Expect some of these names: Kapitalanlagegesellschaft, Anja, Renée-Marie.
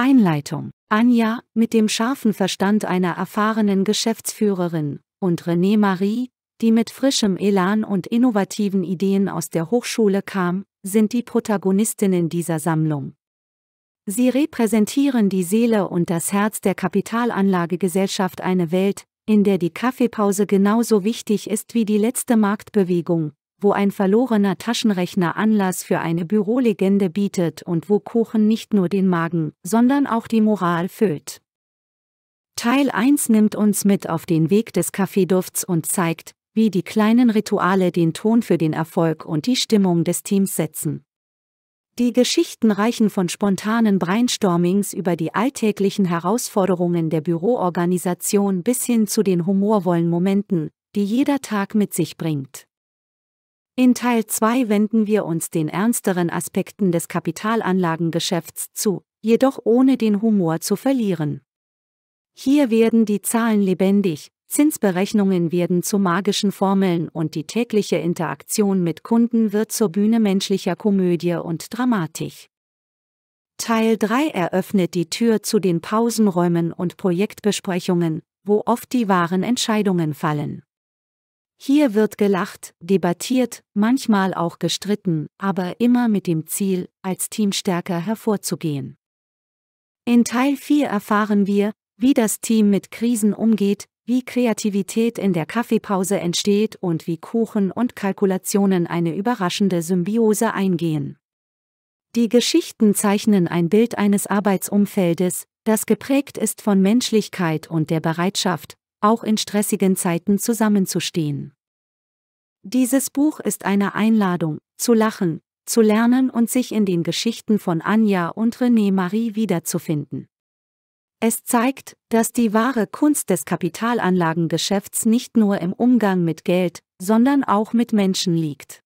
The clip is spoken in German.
Einleitung. Anja, mit dem scharfen Verstand einer erfahrenen Geschäftsführerin, und Renée-Marie, die mit frischem Elan und innovativen Ideen aus der Hochschule kam, sind die Protagonistinnen dieser Sammlung. Sie repräsentieren die Seele und das Herz der Kapitalanlagegesellschaft, eine Welt, in der die Kaffeepause genauso wichtig ist wie die letzte Marktbewegung, wo ein verlorener Taschenrechner Anlass für eine Bürolegende bietet und wo Kuchen nicht nur den Magen, sondern auch die Moral füllt. Teil 1 nimmt uns mit auf den Weg des Kaffeedufts und zeigt, wie die kleinen Rituale den Ton für den Erfolg und die Stimmung des Teams setzen. Die Geschichten reichen von spontanen Brainstormings über die alltäglichen Herausforderungen der Büroorganisation bis hin zu den humorvollen Momenten, die jeder Tag mit sich bringt. In Teil 2 wenden wir uns den ernsteren Aspekten des Kapitalanlagengeschäfts zu, jedoch ohne den Humor zu verlieren. Hier werden die Zahlen lebendig, Zinsberechnungen werden zu magischen Formeln und die tägliche Interaktion mit Kunden wird zur Bühne menschlicher Komödie und Dramatik. Teil 3 eröffnet die Tür zu den Pausenräumen und Projektbesprechungen, wo oft die wahren Entscheidungen fallen. Hier wird gelacht, debattiert, manchmal auch gestritten, aber immer mit dem Ziel, als Team stärker hervorzugehen. In Teil 4 erfahren wir, wie das Team mit Krisen umgeht, wie Kreativität in der Kaffeepause entsteht und wie Kuchen und Kalkulationen eine überraschende Symbiose eingehen. Die Geschichten zeichnen ein Bild eines Arbeitsumfeldes, das geprägt ist von Menschlichkeit und der Bereitschaft, auch in stressigen Zeiten zusammenzustehen. Dieses Buch ist eine Einladung, zu lachen, zu lernen und sich in den Geschichten von Anja und Renée-Marie wiederzufinden. Es zeigt, dass die wahre Kunst des Kapitalanlagengeschäfts nicht nur im Umgang mit Geld, sondern auch mit Menschen liegt.